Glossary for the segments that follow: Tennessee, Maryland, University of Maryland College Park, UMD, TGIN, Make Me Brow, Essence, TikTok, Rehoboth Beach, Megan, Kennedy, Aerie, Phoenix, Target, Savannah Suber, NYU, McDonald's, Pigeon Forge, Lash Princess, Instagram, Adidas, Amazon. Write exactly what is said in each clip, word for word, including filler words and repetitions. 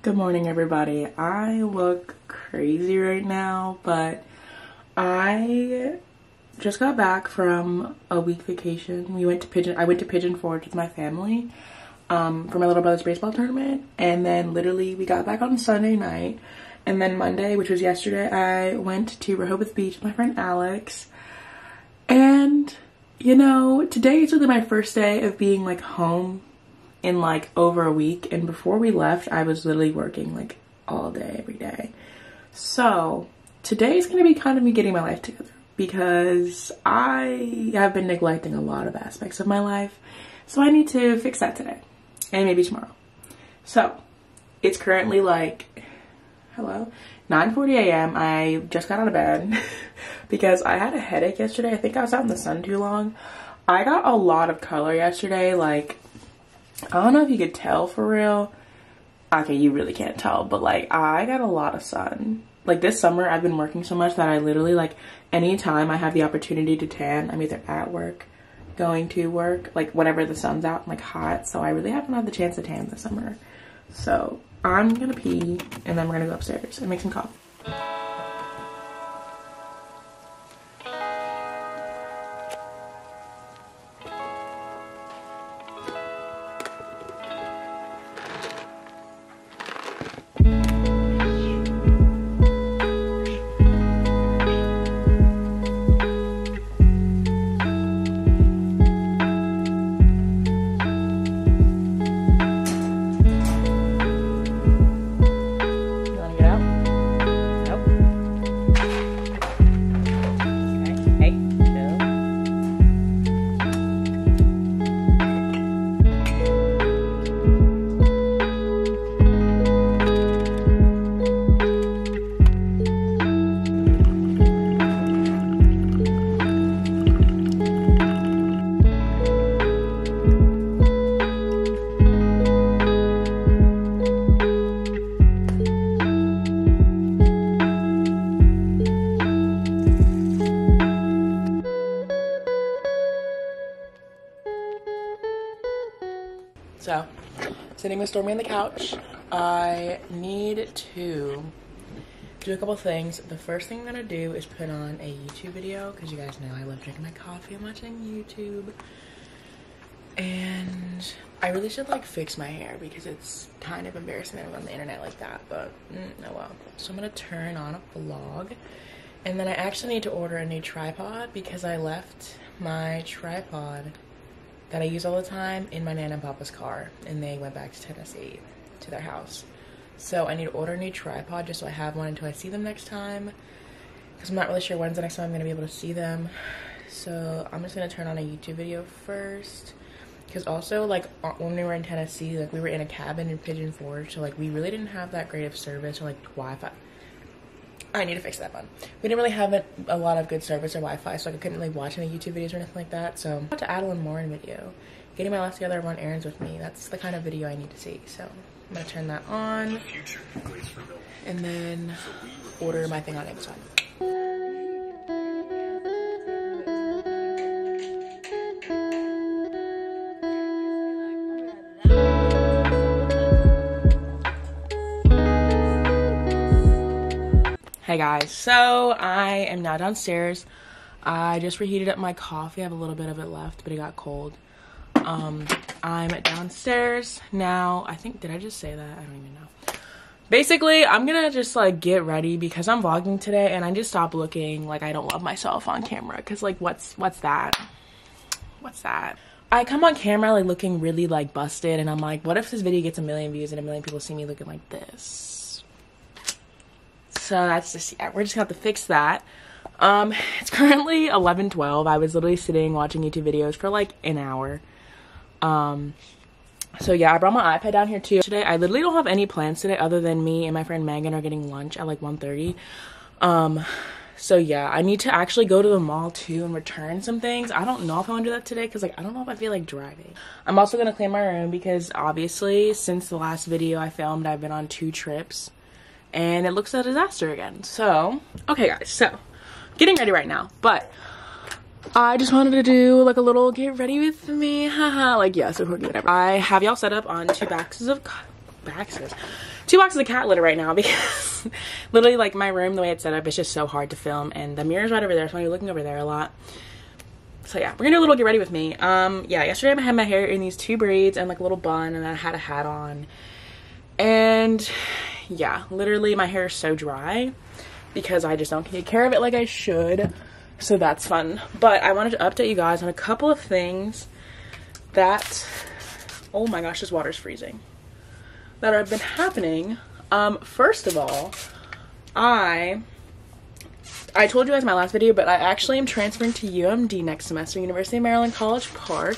Good morning, everybody. I look crazy right now, but I just got back from a week vacation. We went to Pigeon, I went to Pigeon Forge with my family um, for my little brother's baseball tournament. And then literally we got back on Sunday night. And then Monday, which was yesterday, I went to Rehoboth Beach with my friend Alex. And, you know, today is really my first day of being like home in like over a week, and before we left I was literally working like all day every day. So today's gonna be kind of me getting my life together because I have been neglecting a lot of aspects of my life, so I need to fix that today and maybe tomorrow. So it's currently like hello nine forty a m I just got out of bed because I had a headache yesterday. I think I was out in the sun too long. I got a lot of color yesterday, like I don't know if you could tell for real. Okay, you really can't tell, but like I got a lot of sun. Like this summer I've been working so much that I literally like anytime I have the opportunity to tan, I'm either at work, going to work, like whenever the sun's out and like hot. So I really haven't had the chance to tan this summer. So I'm gonna pee and then we're gonna go upstairs and make some coffee. So, sitting with Stormy on the couch, I need to do a couple things. The first thing I'm gonna do is put on a YouTube video, because you guys know I love drinking my coffee and watching YouTube. And I really should like fix my hair because it's kind of embarrassing that I'm on the internet like that, but mm, oh well. So I'm gonna turn on a vlog. And then I actually need to order a new tripod because I left my tripod that I use all the time in my Nana and Papa's car, and they went back to Tennessee to their house. So I need to order a new tripod just so I have one until I see them next time, because I'm not really sure when's the next time I'm gonna be able to see them. So I'm just gonna turn on a YouTube video first, because also like when we were in Tennessee, like we were in a cabin in Pigeon Forge, so like we really didn't have that great of service or like Wi-Fi. I need to fix that one. We didn't really have a, a lot of good service or Wi-Fi, so I couldn't really watch any YouTube videos or anything like that. So I'm about to add one more in video. Getting my life together, run errands with me. That's the kind of video I need to see. So I'm gonna turn that on and then order my thing on Amazon. Hey guys, so I am now downstairs. I just reheated up my coffee. I have a little bit of it left, but it got cold. Um, I'm downstairs now. I think, did I just say that? I don't even know. Basically, I'm gonna just like get ready because I'm vlogging today and I just stopped looking like I don't love myself on camera. Cause like, what's, what's that? What's that? I come on camera like looking really like busted and I'm like, what if this video gets a million views and a million people see me looking like this? So that's just, yeah, we're just gonna have to fix that. Um, it's currently eleven twelve. I was literally sitting watching YouTube videos for like an hour. Um, so yeah, I brought my iPad down here too. Today, I literally don't have any plans today other than me and my friend Megan are getting lunch at like one thirty. Um, so yeah, I need to actually go to the mall too and return some things. I don't know if I wanna do that today because like, I don't know if I feel like driving. I'm also gonna clean my room because obviously since the last video I filmed, I've been on two trips. And it looks a disaster again. So, okay guys, so getting ready right now, but I just wanted to do like a little get ready with me, haha, like yeah, so whatever. I have y'all set up on two boxes of, boxes, two boxes of cat litter right now because literally like my room, the way it's set up, it's just so hard to film, and the mirror's right over there, so I'm looking over there a lot. So yeah, we're gonna do a little get ready with me. Um, yeah, yesterday I had my hair in these two braids and like a little bun, and I had a hat on. And yeah, literally my hair is so dry because I just don't take care of it like I should. So that's fun. But I wanted to update you guys on a couple of things that, oh my gosh, this water's freezing, that have been happening. Um, first of all, I... I told you guys in my last video, but I actually am transferring to U M D next semester, University of Maryland College Park,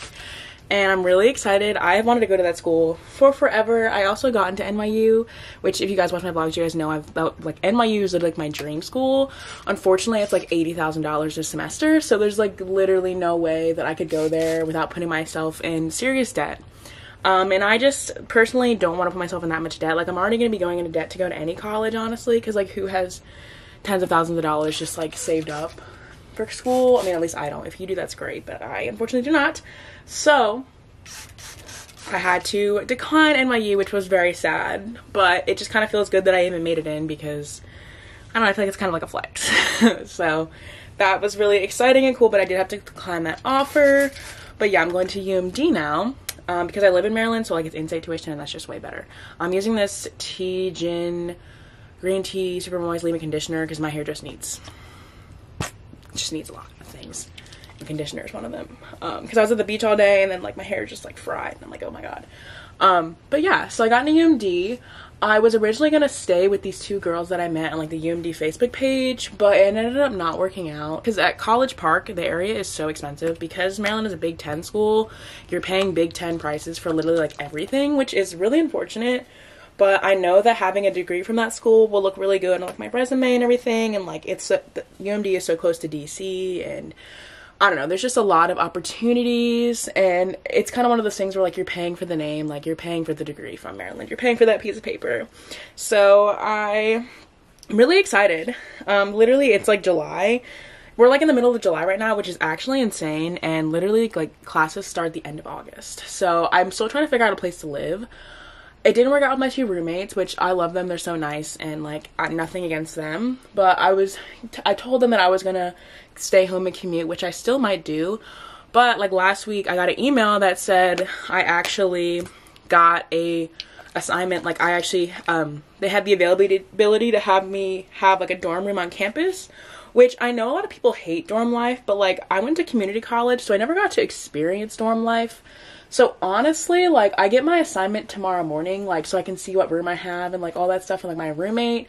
and I'm really excited. I've wanted to go to that school for forever. I also got into N Y U, which if you guys watch my vlogs, you guys know I've about, like, N Y U is like my dream school. Unfortunately, it's like eighty thousand dollars this semester, so there's like literally no way that I could go there without putting myself in serious debt. Um, and I just personally don't want to put myself in that much debt. Like, I'm already going to be going into debt to go to any college, honestly, because like who has tens of thousands of dollars just like saved up for school? I mean, at least I don't. If you do, that's great, but I unfortunately do not. So I had to decline N Y U, which was very sad, but it just kind of feels good that I even made it in because I don't know, I feel like it's kind of like a flex. So that was really exciting and cool, but I did have to decline that offer. But yeah, I'm going to U M D now. Um, because I live in Maryland, so like it's in-state tuition, and that's just way better. I'm using this T G I N green tea super moist leave-in conditioner because my hair just needs just needs a lot of things, and conditioner is one of them. Um, because I was at the beach all day, and then like my hair just like fried, and I'm like, oh my god. Um, but yeah, so I got into U M D. I was originally gonna stay with these two girls that I met on like the U M D Facebook page, but it ended up not working out because at College Park, the area is so expensive because Maryland is a Big Ten school. You're paying Big Ten prices for literally like everything, which is really unfortunate. But I know that having a degree from that school will look really good on like my resume and everything, and like it's uh, the U M D is so close to D C, and I don't know, there's just a lot of opportunities, and it's kind of one of those things where like you're paying for the name, like you're paying for the degree from Maryland, you're paying for that piece of paper. So I'm really excited. Um, literally it's like July. We're like in the middle of July right now, which is actually insane, and literally like classes start the end of August. So I'm still trying to figure out a place to live. It didn't work out with my two roommates, which I love them, they're so nice, and like I'm nothing against them, but I was t I told them that I was gonna stay home and commute, which I still might do. But like last week I got an email that said I actually got a assignment, like I actually um they had the availability to have me have like a dorm room on campus, which I know a lot of people hate dorm life, but like I went to community college, so I never got to experience dorm life. So honestly, like I get my assignment tomorrow morning, like so I can see what room I have and like all that stuff and like my roommate.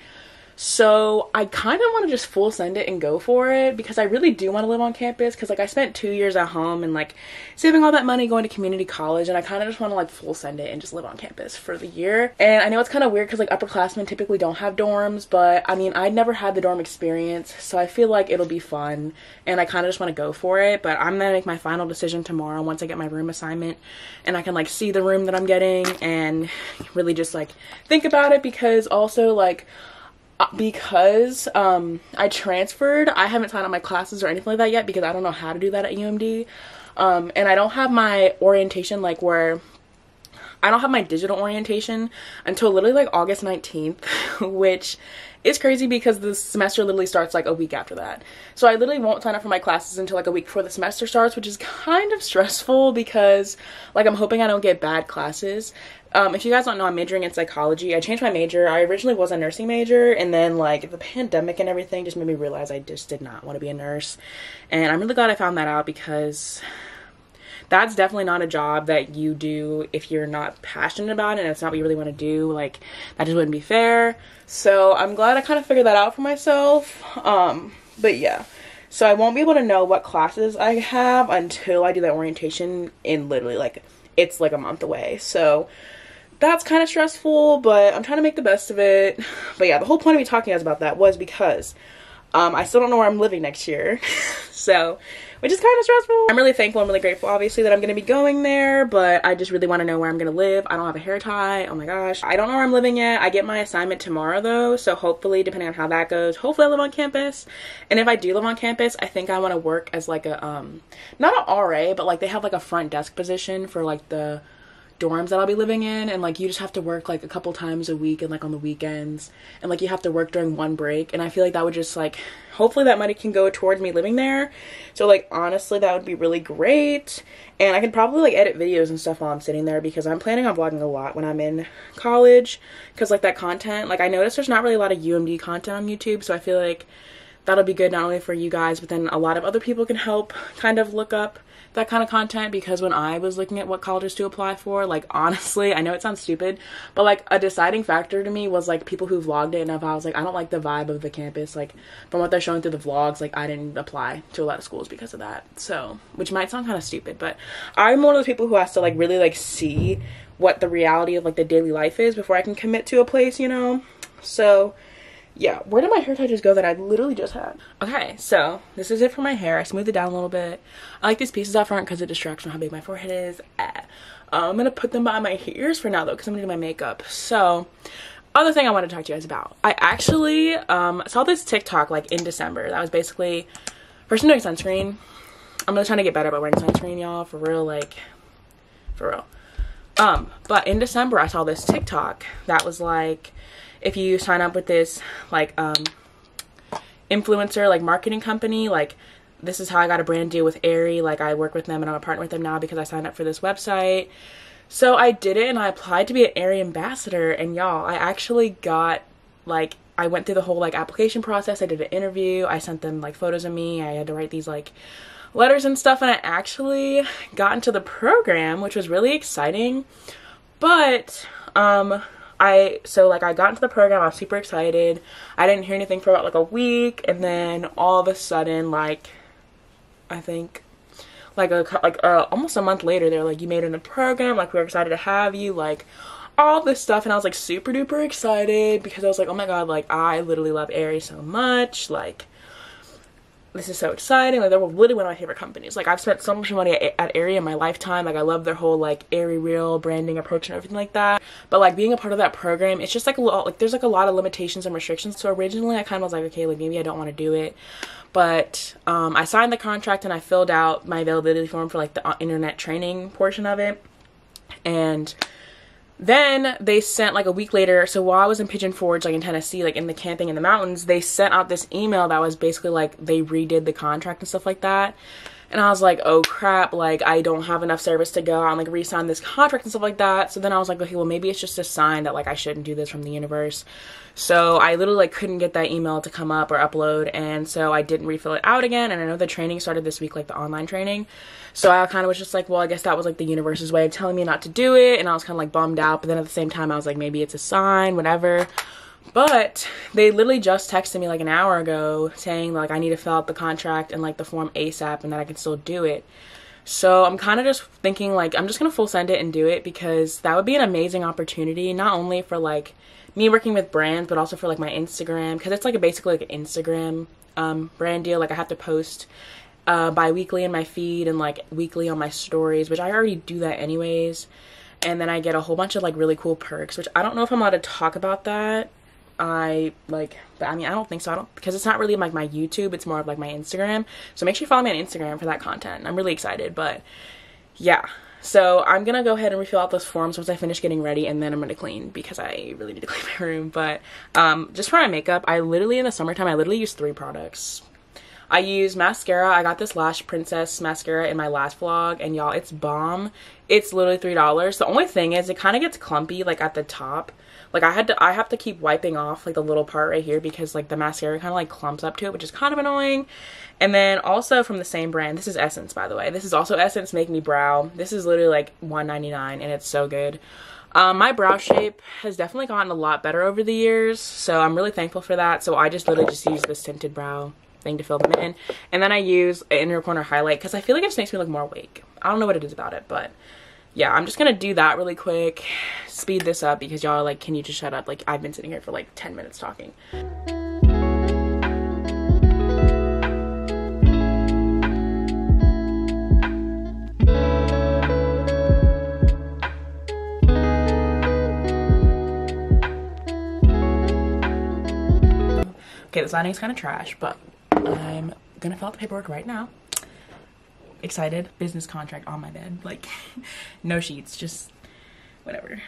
So I kind of want to just full send it and go for it because I really do want to live on campus, because like I spent two years at home and like saving all that money going to community college, and I kind of just want to like full send it and just live on campus for the year. And I know it's kind of weird because like upperclassmen typically don't have dorms, but I mean I never had the dorm experience, so I feel like it'll be fun and I kind of just want to go for it. But I'm gonna make my final decision tomorrow once I get my room assignment and I can like see the room that I'm getting and really just like think about it, because also like because um I transferred, I haven't signed up my classes or anything like that yet because I don't know how to do that at U M D. Um and I don't have my orientation, like where I don't have my digital orientation until literally like August nineteenth, which is crazy because the semester literally starts like a week after that. So I literally won't sign up for my classes until like a week before the semester starts, which is kind of stressful because like I'm hoping I don't get bad classes. Um, if you guys don't know, I'm majoring in psychology. I changed my major. I originally was a nursing major, and then like the pandemic and everything just made me realize I just did not want to be a nurse. And I'm really glad I found that out because that's definitely not a job that you do if you're not passionate about it and it's not what you really want to do. Like, that just wouldn't be fair. So I'm glad I kind of figured that out for myself. Um, but yeah, so I won't be able to know what classes I have until I do that orientation in literally like, it's like a month away. So that's kind of stressful, but I'm trying to make the best of it. But yeah, the whole point of me talking to you guys about that was because um, I still don't know where I'm living next year. So, which is kind of stressful. I'm really thankful, I'm really grateful, obviously, that I'm gonna be going there, but I just really wanna know where I'm gonna live. I don't have a hair tie, oh my gosh. I don't know where I'm living yet. I get my assignment tomorrow though, so hopefully, depending on how that goes, hopefully I live on campus. And if I do live on campus, I think I wanna work as like a, um, not an R A, but like they have like a front desk position for like the dorms that I'll be living in, and like you just have to work like a couple times a week and like on the weekends, and like you have to work during one break, and I feel like that would just like, hopefully that money can go towards me living there. So like honestly that would be really great, and I can probably like edit videos and stuff while I'm sitting there, because I'm planning on vlogging a lot when I'm in college, because like that content, like I noticed there's not really a lot of U M D content on YouTube, so I feel like that'll be good not only for you guys, but then a lot of other people can help kind of look up that kind of content. Because when I was looking at what colleges to apply for, like honestly, I know it sounds stupid, but like a deciding factor to me was like people who vlogged it, and if I was like, I don't like the vibe of the campus, like from what they're showing through the vlogs, like I didn't apply to a lot of schools because of that. So, which might sound kind of stupid, but I'm one of those people who has to like really like see what the reality of like the daily life is before I can commit to a place, you know? So yeah, where did my hair touches go that I literally just had? Okay, so this is it for my hair. I smoothed it down a little bit. I like these pieces out front because it distracts from how big my forehead is. Ah. Uh, I'm gonna put them by my ears for now though, because I'm gonna do my makeup. So other thing I want to talk to you guys about, I actually um saw this TikTok like in December that was basically first I'm doing sunscreen. I'm really trying to get better about wearing sunscreen, y'all, for real, like for real. Um but in December I saw this TikTok that was like, if you sign up with this like um influencer like marketing company, like this is how I got a brand deal with Aerie, like I work with them and I'm a partner with them now because I signed up for this website. So I did it and I applied to be an Aerie ambassador, and y'all, I actually got like, I went through the whole like application process. I did an interview, I sent them like photos of me, I had to write these like letters and stuff, and I actually got into the program, which was really exciting. But um I, so like I got into the program, I was super excited. I didn't hear anything for about like a week, and then all of a sudden, like I think like a like uh, almost a month later, they're like, you made it in the program, like we were excited to have you, like all this stuff. And I was like super duper excited because I was like, oh my god, like I literally love Aerie so much, like this is so exciting, like they're literally one of my favorite companies, like I've spent so much money at, at Aerie in my lifetime, like I love their whole like Aerie real branding approach and everything like that. But like being a part of that program, it's just like a lot, like there's like a lot of limitations and restrictions. So originally I kind of was like, okay, like maybe I don't want to do it, but um I signed the contract and I filled out my availability form for like the internet training portion of it, and then they sent like a week later, so while I was in Pigeon Forge, like in Tennessee, like in the camping in the mountains, they sent out this email that was basically like they redid the contract and stuff like that. And I was like, oh crap, like I don't have enough service to go out and like re-sign this contract and stuff like that. So then I was like, okay, well maybe it's just a sign that like I shouldn't do this from the universe. So I literally like couldn't get that email to come up or upload, and so I didn't refill it out again. And I know the training started this week, like the online training. So I kind of was just like, well, I guess that was like the universe's way of telling me not to do it. And I was kind of like bummed out, but then at the same time I was like, maybe it's a sign, whatever. But they literally just texted me like an hour ago saying like I need to fill out the contract and like the form ASAP, and that I can still do it. So I'm kind of just thinking like I'm just gonna full send it and do it, because that would be an amazing opportunity, not only for like me working with brands, but also for like my Instagram, because it's like a basically like an Instagram um brand deal. Like I have to post uh bi-weekly in my feed and like weekly on my stories, which I already do that anyways, and then I get a whole bunch of like really cool perks, which I don't know if I'm allowed to talk about that. I like, but I mean, I don't think so. I don't, because it's not really like my YouTube, it's more of like my Instagram. So make sure you follow me on Instagram for that content. I'm really excited, but yeah. So I'm gonna go ahead and refill out those forms once I finish getting ready, and then I'm gonna clean because I really need to clean my room. But um, just for my makeup, I literally in the summertime, I literally use three products. I use mascara. I got this Lash Princess mascara in my last vlog, and y'all, it's bomb. It's literally three dollars. The only thing is it kind of gets clumpy like at the top. Like I had to, I have to keep wiping off like the little part right here because like the mascara kind of like clumps up to it, which is kind of annoying. And then also from the same brand, this is Essence, by the way. This is also Essence Make Me Brow. This is literally like one ninety-nine, and it's so good. Um, my brow shape has definitely gotten a lot better over the years, so I'm really thankful for that. So I just literally just use this tinted brow thing to fill them in, and then I use an inner corner highlight because I feel like it just makes me look more awake. I don't know what it is about it, but yeah, I'm just gonna do that really quick, speed this up, because y'all are like, can you just shut up, like I've been sitting here for like ten minutes talking. Okay, this lighting is kind of trash, but I'm gonna fill out the paperwork right now. Excited. Business contract on my bed, like no sheets, just whatever.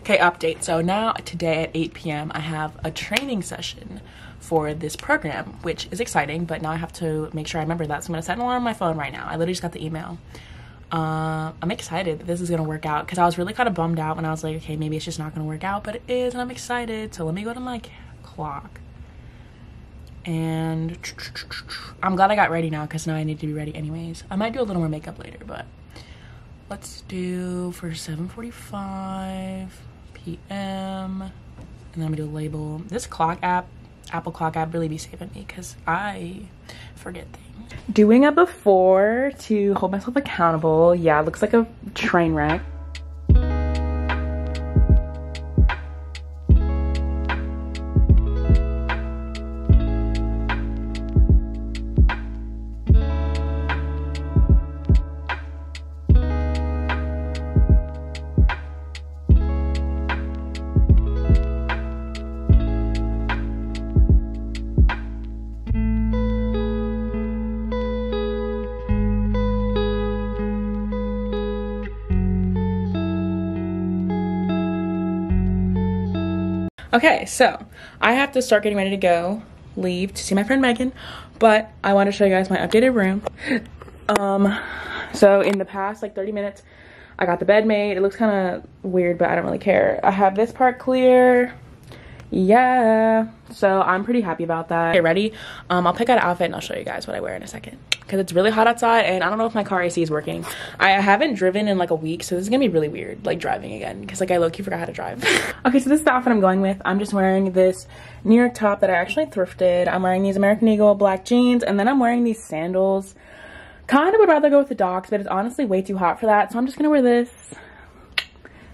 Okay, update. So now today at eight p m I have a training session for this program, which is exciting, but now I have to make sure I remember that. So I'm gonna set an alarm on my phone right now. I literally just got the email. Uh, I'm excited that this is gonna work out because I was really kind of bummed out when I was like, okay, maybe it's just not gonna work out, but it is, and I'm excited. So let me go to my clock. And I'm glad I got ready now because now I need to be ready anyways. I might do a little more makeup later, but let's do for seven forty-five p m And then I'm gonna do a label. This clock app, Apple Clock app, really be saving me because I forget things. Doing a before to hold myself accountable. Yeah, it looks like a train wreck. Okay, so I have to start getting ready to go leave to see my friend Megan, but I want to show you guys my updated room. Um, so in the past like thirty minutes, I got the bed made. It looks kind of weird, but I don't really care. I have this part clear. Yeah, so I'm pretty happy about that. Okay, ready? Um, I'll pick out an outfit and I'll show you guys what I wear in a second because it's really hot outside and I don't know if my car A C is working. I haven't driven in like a week, so this is gonna be really weird, like driving again, because like I low-key forgot how to drive. Okay, so this is the outfit I'm going with. I'm just wearing this New York top that I actually thrifted. I'm wearing these American Eagle black jeans, and then I'm wearing these sandals. Kind of would rather go with the Docs, but it's honestly way too hot for that, so I'm just gonna wear this.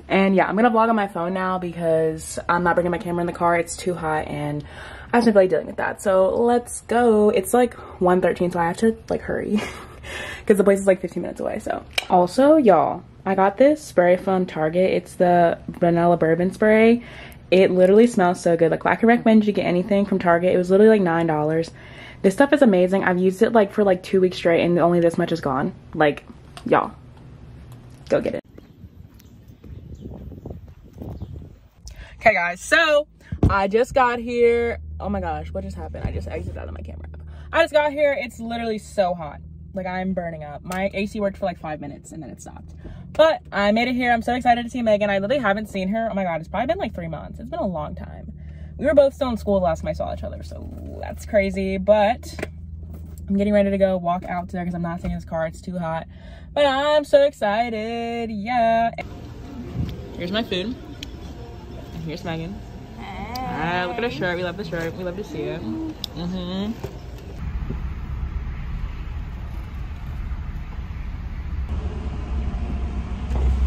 And yeah, I'm gonna vlog on my phone now because I'm not bringing my camera in the car. It's too hot and I was really dealing with that. So let's go. It's like one thirteen, so I have to like hurry because the place is like fifteen minutes away. So also y'all, I got this spray from Target. It's the vanilla bourbon spray. It literally smells so good. Like I can recommend you get anything from Target. It was literally like nine dollars. This stuff is amazing. I've used it like for like two weeks straight and only this much is gone. Like y'all, go get it. Okay guys, so I just got here. Oh my gosh, what just happened? I just exited out of my camera app. I just got here. It's literally so hot. Like I'm burning up. My A C worked for like five minutes and then it stopped. But I made it here. I'm so excited to see Megan. I literally haven't seen her. Oh my God, it's probably been like three months. It's been a long time. We were both still in school the last time I saw each other, so that's crazy. But I'm getting ready to go walk out there because I'm not seeing his car. It's too hot. But I'm so excited. Yeah. Here's my food. Here's Megan. Hey. Uh, look at her shirt. We love the shirt. We love to see it. Mm-hmm.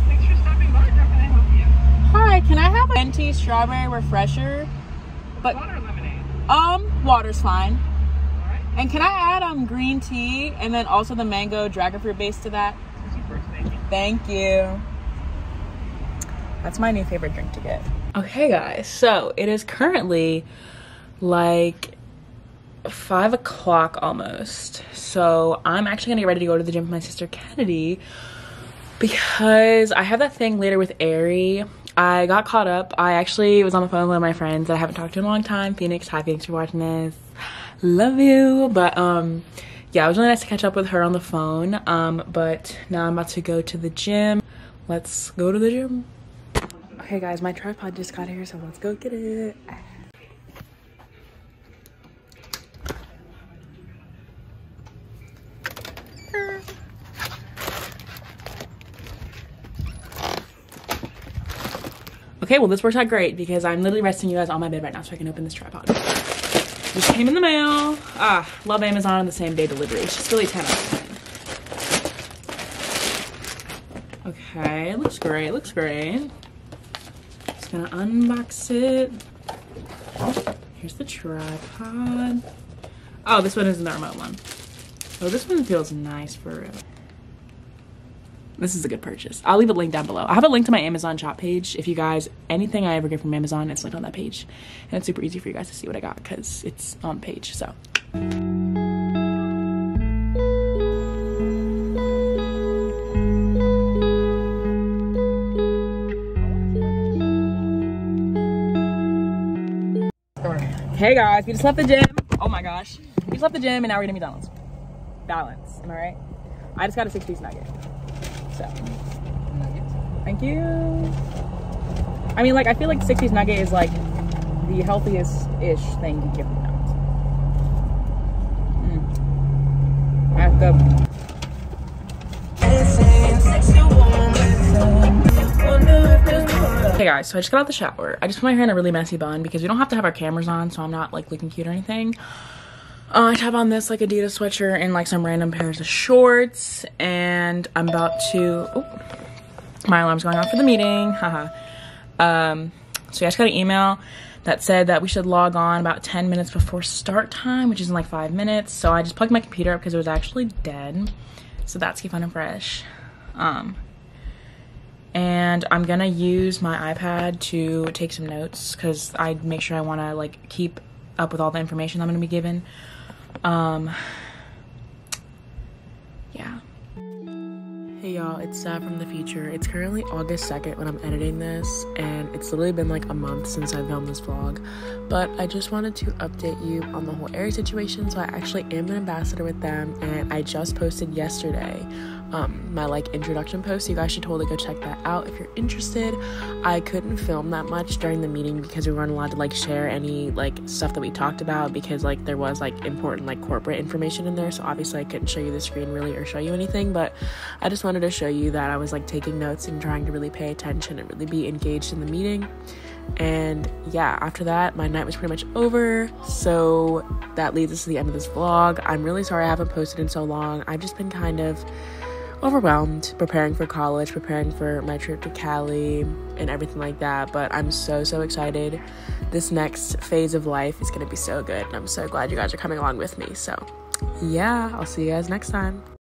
Thanks for stopping by. How can I help you? Hi, can I have a venti strawberry refresher? But water lemonade. Um, water's fine. All right. And can I add um green tea and then also the mango dragon fruit base to that? Super, thank you. Thank you. That's my new favorite drink to get. Okay guys, so it is currently like five o'clock almost. So I'm actually gonna get ready to go to the gym with my sister Kennedy because I have that thing later with Aerie. I got caught up. I actually was on the phone with one of my friends that I haven't talked to in a long time. Phoenix, hi Phoenix, you're watching this. Love you. But um, yeah, it was really nice to catch up with her on the phone. Um, but now I'm about to go to the gym. Let's go to the gym. Okay guys, my tripod just got here, so let's go get it. Okay, well this works out great because I'm literally resting you guys on my bed right now so I can open this tripod. Just came in the mail. Ah, love Amazon on the same day delivery. It's just really ten out of ten. Okay, looks great, looks great. Gonna unbox it. Here's the tripod. Oh, this one isn't the remote one. Oh, this one feels nice for real. This is a good purchase. I'll leave a link down below. I have a link to my Amazon shop page. If you guys, anything I ever get from Amazon, it's linked on that page. And it's super easy for you guys to see what I got because it's on page, so. Hey guys, we just left the gym. Oh my gosh. We just left the gym and now we're gonna McDonald's. Balance, am I right? I just got a six-piece nugget. So, thank you. I mean, like, I feel like six-piece nugget is like the healthiest-ish thing you can get from McDonald's. Mm. I have to. Hey guys, so I just got out the shower. I just put my hair in a really messy bun because we don't have to have our cameras on, so I'm not like looking cute or anything. Uh, I have on this like Adidas sweatshirt and like some random pairs of shorts, and I'm about to. Oh, my alarm's going off for the meeting. Haha. um, so yeah, I just got an email that said that we should log on about ten minutes before start time, which is in like five minutes. So I just plugged my computer up because it was actually dead. So that's keep fun and fresh. Um, and I'm gonna use my iPad to take some notes because I make sure I want to like keep up with all the information I'm gonna be given. Um, yeah. Hey y'all, it's Sav from the future. It's currently August second when I'm editing this, and it's literally been like a month since I filmed this vlog, but I just wanted to update you on the whole Aerie situation. So I actually am an ambassador with them, and I just posted yesterday um, my like introduction post, so you guys should totally go check that out if you're interested. I couldn't film that much during the meeting because we weren't allowed to like share any like stuff that we talked about because like there was like important like corporate information in there, so obviously I couldn't show you the screen really or show you anything, but I just wanted to show you that I was like taking notes and trying to really pay attention and really be engaged in the meeting. And yeah, after that my night was pretty much over, so that leads us to the end of this vlog. I'm really sorry I haven't posted in so long. I've just been kind of overwhelmed preparing for college, preparing for my trip to Cali and everything like that, but I'm so so excited. This next phase of life is gonna be so good, and I'm so glad you guys are coming along with me. So yeah, I'll see you guys next time.